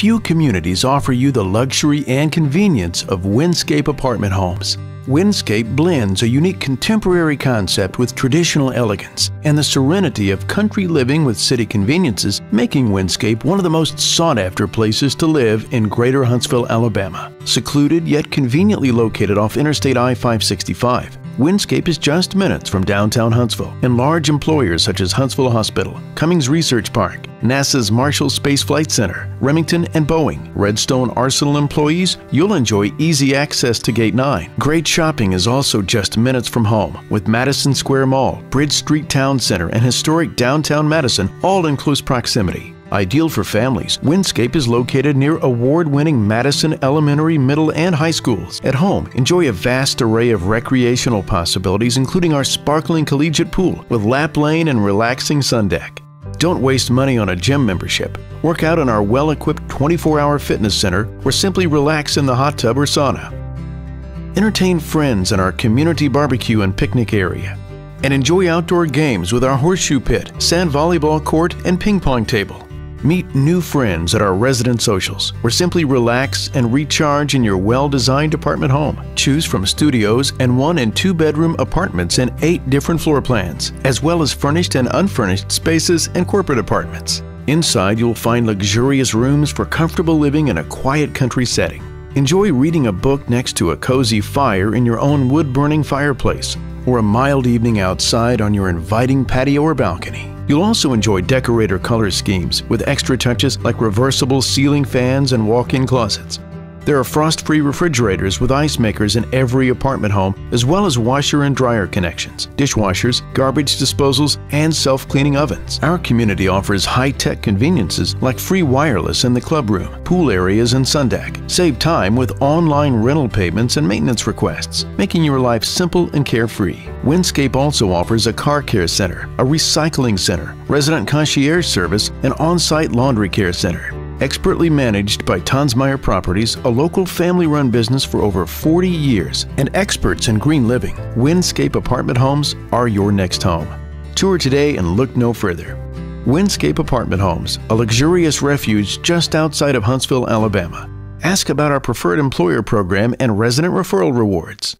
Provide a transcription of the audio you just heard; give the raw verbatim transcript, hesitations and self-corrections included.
few communities offer you the luxury and convenience of Windscape apartment homes. Windscape blends a unique contemporary concept with traditional elegance and the serenity of country living with city conveniences, making Windscape one of the most sought-after places to live in greater Huntsville, Alabama. Secluded yet conveniently located off Interstate I five sixty-five, Windscape is just minutes from downtown Huntsville, and large employers such as Huntsville Hospital, Cummings Research Park, NASA's Marshall Space Flight Center, Remington and Boeing, Redstone Arsenal employees, you'll enjoy easy access to Gate nine. Great shopping is also just minutes from home, with Madison Square Mall, Bridge Street Town Center, and Historic Downtown Madison all in close proximity. Ideal for families, Windscape is located near award-winning Madison Elementary, Middle, and High Schools. At home, enjoy a vast array of recreational possibilities, including our sparkling collegiate pool with lap lane and relaxing sun deck. Don't waste money on a gym membership. Work out in our well-equipped twenty-four hour fitness center or simply relax in the hot tub or sauna. Entertain friends in our community barbecue and picnic area. And enjoy outdoor games with our horseshoe pit, sand volleyball court, and ping pong table. Meet new friends at our resident socials, or simply relax and recharge in your well-designed apartment home. Choose from studios and one and two bedroom apartments in eight different floor plans, as well as furnished and unfurnished spaces and corporate apartments. Inside, you'll find luxurious rooms for comfortable living in a quiet country setting. Enjoy reading a book next to a cozy fire in your own wood-burning fireplace, or a mild evening outside on your inviting patio or balcony. You'll also enjoy decorator color schemes with extra touches like reversible ceiling fans and walk-in closets. There are frost-free refrigerators with ice makers in every apartment home, as well as washer and dryer connections, dishwashers, garbage disposals, and self-cleaning ovens. Our community offers high-tech conveniences like free wireless in the club room, pool areas, and sun deck. Save time with online rental payments and maintenance requests, making your life simple and carefree. Windscape also offers a car care center, a recycling center, resident concierge service, and on-site laundry care center. Expertly managed by Tonsmeire Properties, a local family-run business for over forty years, and experts in green living, Windscape apartment homes are your next home. Tour today and look no further. Windscape apartment homes, a luxurious refuge just outside of Huntsville, Alabama. Ask about our preferred employer program and resident referral rewards.